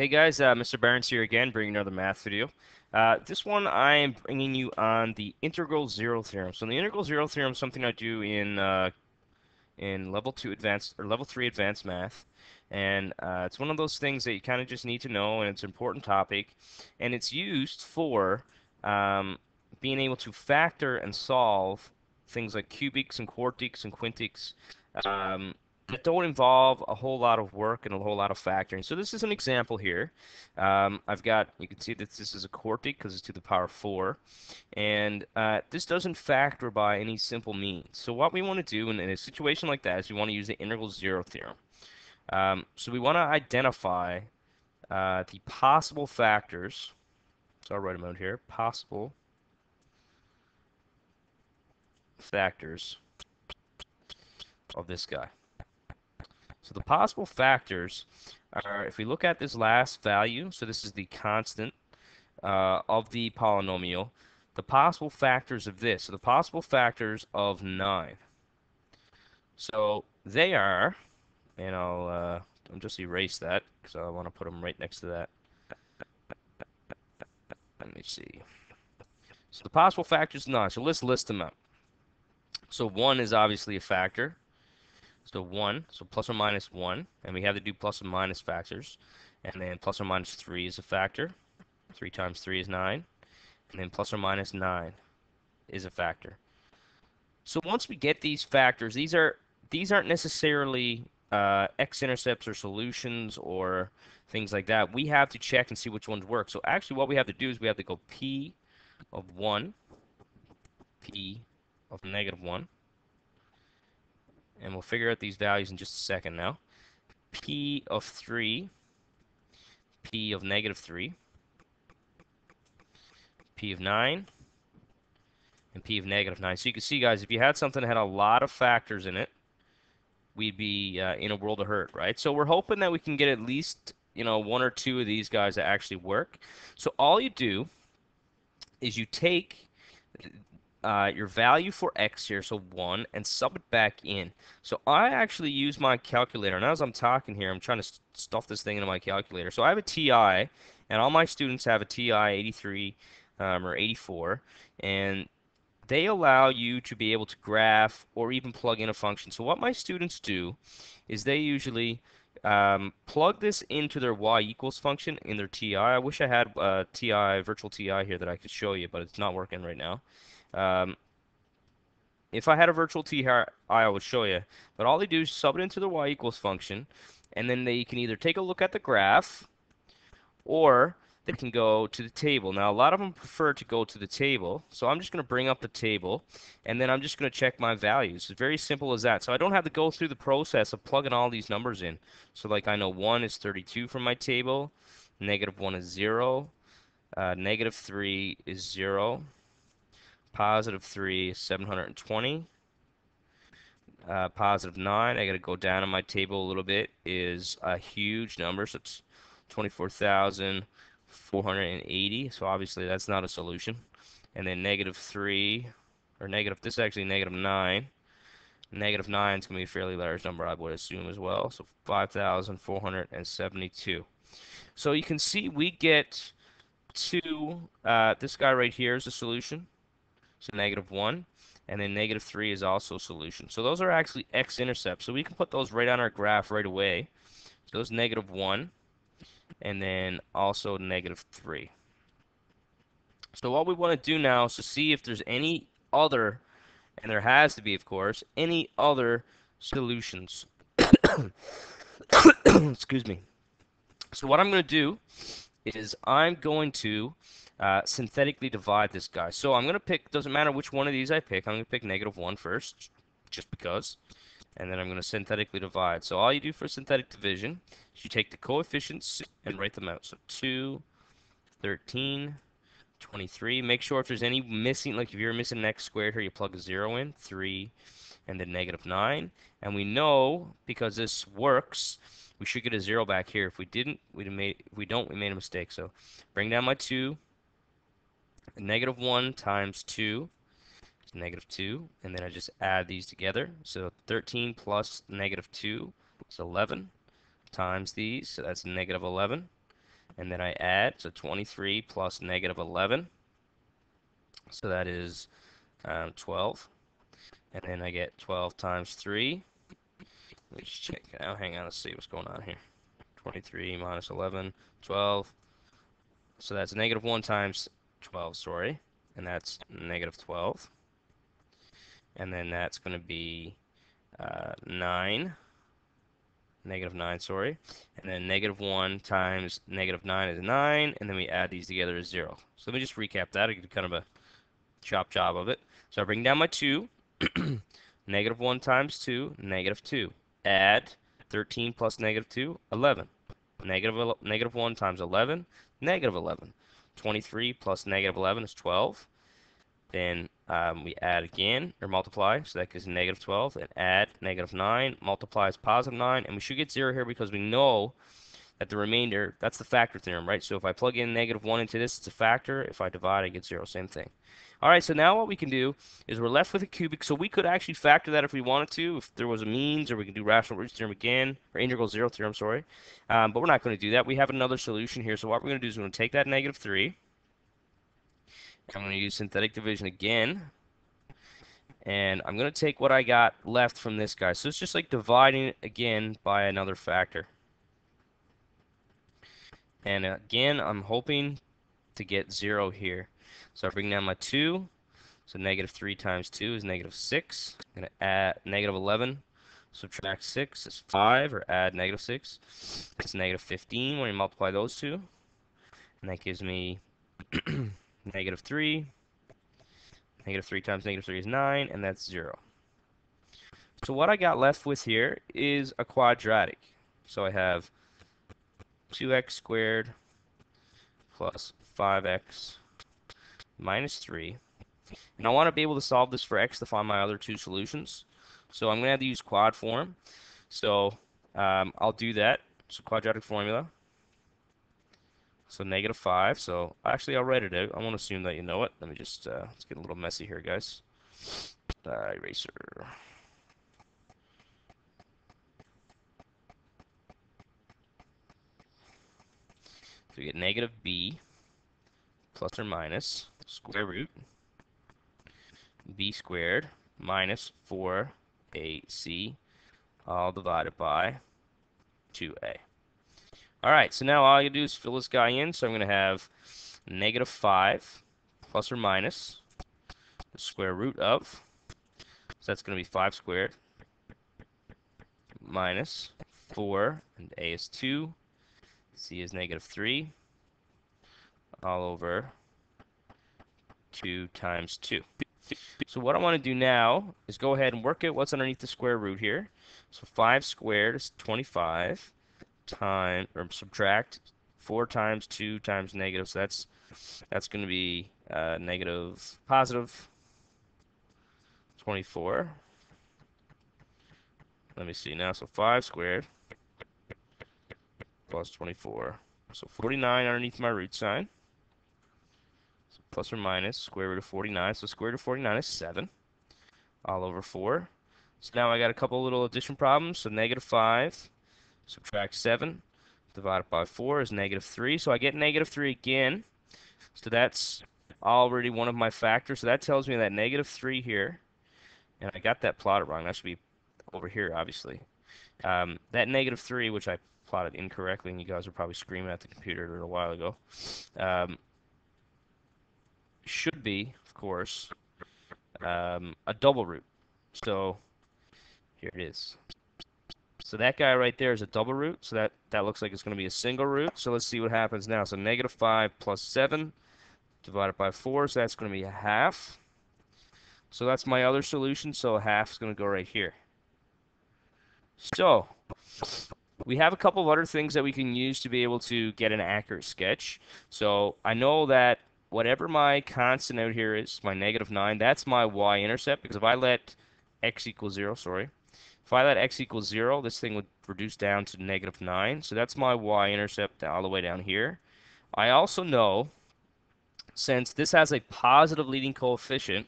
Hey guys, Mr. Barons here again, bringing another math video. This one I am bringing you on the integral zero theorem. So the integral zero theorem is something I do in level 2 advanced or level 3 advanced math, and it's one of those things that you kind of just need to know, and it's an important topic, and it's used for being able to factor and solve things like cubics and quartics and quintics. That don't involve a whole lot of work and a whole lot of factoring. So this is an example here. I've got, you can see that this is a quartic because it's to the power 4, and this doesn't factor by any simple means. So what we want to do in a situation like that is we want to use the integral zero theorem. So we want to identify the possible factors. So I'll write them out here. Possible factors of this guy. So the possible factors are, if we look at this last value, so this is the constant of the polynomial, the possible factors of this, so the possible factors of 9. So they are, and I'll just erase that because I want to put them right next to that. Let me see. So the possible factors of 9, so let's list them out. So 1 is obviously a factor. So 1, so plus or minus 1, and we have to do plus or minus factors, and then plus or minus 3 is a factor, 3 times 3 is 9, and then plus or minus 9 is a factor. So once we get these factors, these aren't necessarily x-intercepts or solutions or things like that. We have to check and see which ones work. So actually what we have to do is we have to go p of 1, p of negative 1. And we'll figure out these values in just a second now. P of 3, P of negative 3, P of 9, and P of negative 9. So you can see, guys, if you had something that had a lot of factors in it, we'd be in a world of hurt, right? So we're hoping that we can get at least, you know, one or two of these guys that actually work. So all you do is you take your value for x here, so 1, and sub it back in. So I actually use my calculator, and as I'm talking here, I'm trying to stuff this thing into my calculator. So I have a TI, and all my students have a TI-83 or 84, and they allow you to be able to graph or even plug in a function. So what my students do is they usually plug this into their y equals function in their TI. I wish I had a TI, virtual TI here that I could show you, but it's not working right now. If I had a virtual TI, I would show you, but all they do is sub it into the y equals function, and then they can either take a look at the graph, or they can go to the table. Now, a lot of them prefer to go to the table, so I'm just going to bring up the table, and then I'm just going to check my values. It's very simple as that. So I don't have to go through the process of plugging all these numbers in. So, like, I know 1 is 32 from my table, negative 1 is 0, negative 3 is 0. Positive 3 is 720. Positive 9, I got to go down on my table a little bit, is a huge number. So it's 24,480. So obviously that's not a solution. And then negative 3, or negative, this is actually negative 9. Negative 9 is going to be a fairly large number, I would assume, as well. So 5,472. So you can see we get to this guy right here is a solution. So negative 1, and then negative 3 is also a solution. So those are actually x-intercepts. So we can put those right on our graph right away. So those negative 1, and then also negative 3. So what we want to do now is to see if there's any other, and there has to be, of course, any other solutions. Excuse me. So what I'm going to do is I'm going to synthetically divide this guy. So I'm going to pick, doesn't matter which one of these I pick, I'm going to pick negative 1 first, just because, and then I'm going to synthetically divide. So all you do for synthetic division is you take the coefficients and write them out. So 2, 13, 23. Make sure if there's any missing, like if you're missing an x squared here, you plug a 0 in, 3, and then negative 9. And we know, because this works, we should get a 0 back here. If we didn't, we made a mistake. So bring down my 2. Negative 1 times 2 is negative 2, and then I just add these together. So 13 plus negative 2 is 11 times these, so that's negative 11. and then I add, so 23 plus negative 11, so that is 12, and then I get 12 times 3. Let's check it out. Hang on, let's see what's going on here. 23 minus 11, 12. So that's negative 1 times 12, sorry, and that's negative 12. And then that's going to be 9, negative 9, sorry. And then negative 1 times negative 9 is 9, and then we add these together as 0. So let me just recap that. I did kind of a chop job of it. So I bring down my 2. Negative 1 times 2, negative 2. Add 13 plus negative 2, 11. Negative 1 times 11, negative 11. 23 plus negative 11 is 12. Then we add again, or multiply, so that gives negative 12. And add negative 9, multiplies positive 9. And we should get 0 here because we know that the remainder, that's the factor theorem, right? So if I plug in negative 1 into this, it's a factor. If I divide, I get 0, same thing. All right, so now what we can do is we're left with a cubic. So we could actually factor that if we wanted to, if there was a means, or we can do rational roots theorem again, or integral zero theorem, sorry. But we're not going to do that. We have another solution here. So what we're going to do is we're going to take that negative 3. I'm going to use synthetic division again. And I'm going to take what I got left from this guy. So it's just like dividing it again by another factor. And again, I'm hoping to get 0 here. So I bring down my 2. So negative 3 times 2 is negative 6. I'm going to add negative 11. Subtract 6 is 5, or add negative 6. It's negative 15 when you multiply those two. And that gives me negative 3. Negative 3 times negative 3 is 9, and that's 0. So what I got left with here is a quadratic. So I have 2x squared plus 5x minus 3. And I want to be able to solve this for x to find my other two solutions. So I'm going to have to use quad form. So I'll do that. So quadratic formula. So negative 5. So actually, I'll write it out. I won't assume that you know it. Let me just, let's get a little messy here, guys. Eraser. So we get negative b plus or minus square root b squared minus 4ac all divided by 2a. All right, so now all you do is fill this guy in. So I'm going to have negative 5 plus or minus the square root of, so that's going to be 5 squared minus 4, and a is 2. C is negative 3 all over 2 times 2. So what I want to do now is go ahead and work out what's underneath the square root here. So 5 squared is 25 times, or subtract 4 times 2 times negative. So that's going to be negative positive 24. Let me see now. So 5 squared plus 24, so 49 underneath my root sign, so plus or minus square root of 49, so square root of 49 is 7, all over 4. So now I got a couple little addition problems, so negative 5, subtract 7, divided by 4 is negative 3, so I get negative 3 again, so that's already one of my factors, so that tells me that negative 3 here, and I got that plotted wrong, that should be over here, obviously. That negative 3, which I plotted incorrectly, and you guys were probably screaming at the computer a little while ago, should be, of course, a double root. So here it is. So that guy right there is a double root, so that looks like it's going to be a single root. So let's see what happens now. So negative 5 plus 7 divided by 4, so that's going to be a half. So that's my other solution, so a half is going to go right here. So we have a couple of other things that we can use to be able to get an accurate sketch. So I know that whatever my constant out here is, my negative 9, that's my y-intercept, because if I let x equal 0, sorry, if I let x equal 0, this thing would reduce down to negative 9. So that's my y-intercept all the way down here. I also know, since this has a positive leading coefficient,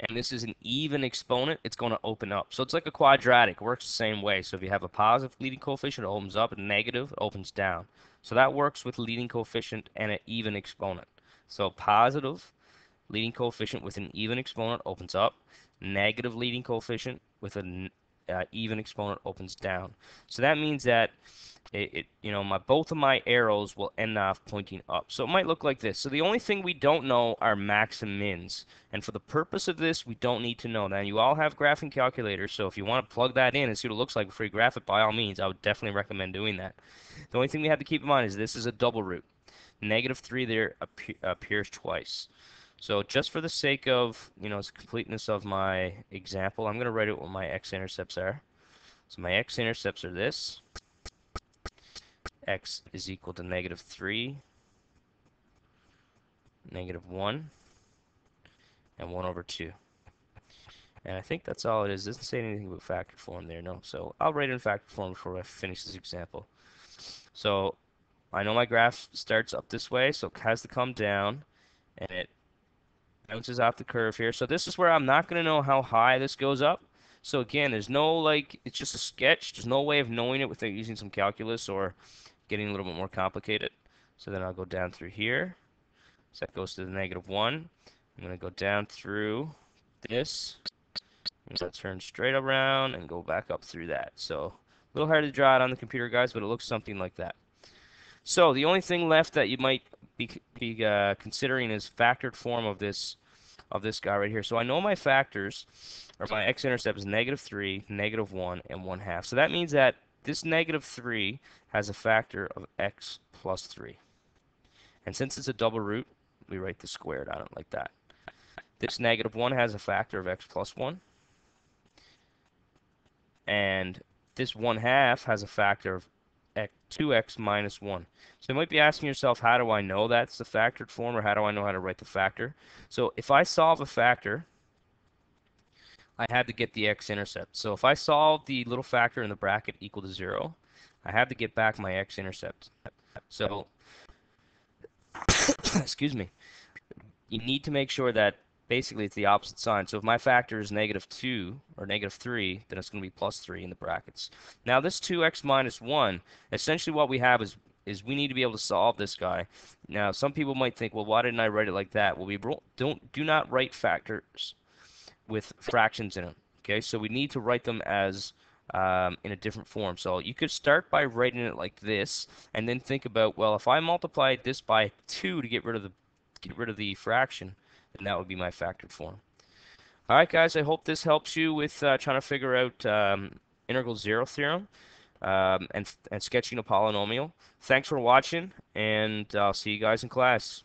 and this is an even exponent, it's going to open up. So it's like a quadratic, works the same way. So if you have a positive leading coefficient, it opens up, and negative, it opens down. So that works with leading coefficient and an even exponent. So positive leading coefficient with an even exponent opens up, negative leading coefficient with an even exponent opens down. So that means that both of my arrows will end off pointing up. So it might look like this. So the only thing we don't know are max and mins, and for the purpose of this, we don't need to know that. You all have graphing calculators, so if you want to plug that in and see what it looks like before you graph it, by all means, I would definitely recommend doing that. The only thing we have to keep in mind is this is a double root. Negative 3 there appears twice. So just for the sake of, the completeness of my example, I'm going to write out what my x-intercepts are. So my x-intercepts are this. X is equal to negative 3, negative 1, and 1 over 2. And I think that's all it is. It doesn't say anything about factor form there, no. So I'll write in factor form before I finish this example. So I know my graph starts up this way, so it has to come down, and it bounces off the curve here. So this is where I'm not going to know how high this goes up. So again, there's no, it's just a sketch. There's no way of knowing it without using some calculus or getting a little bit more complicated. So then I'll go down through here. So that goes to the negative 1. I'm going to go down through this. I'm going to turn straight around and go back up through that. So a little hard to draw it on the computer, guys, but it looks something like that. So the only thing left that you might be considering is factored form of this guy right here. So I know my factors, or my x-intercept, is negative 3, negative 1, and 1/2. So that means that this negative 3 has a factor of x plus 3. And since it's a double root, we write the squared on it like that. This negative 1 has a factor of x plus 1. And this 1/2 has a factor of 2x minus 1. So you might be asking yourself, how do I know that's the factored form, or how do I know how to write the factor? So if I solve a factor, I had to get the x-intercept. So if I solve the little factor in the bracket equal to 0, I have to get back my x-intercept. So, excuse me, you need to make sure that basically it's the opposite sign. So if my factor is negative 2 or negative 3, then it's going to be plus 3 in the brackets. Now this 2x minus 1, essentially what we have is we need to be able to solve this guy. Now some people might think, well, why didn't I write it like that? Well, we do not write factors with fractions in them. Okay, so we need to write them as in a different form. So you could start by writing it like this, and then think about, well, if I multiply this by 2 to get rid of the fraction, and that would be my factored form. All right, guys, I hope this helps you with trying to figure out integral zero theorem and sketching a polynomial. Thanks for watching, and I'll see you guys in class.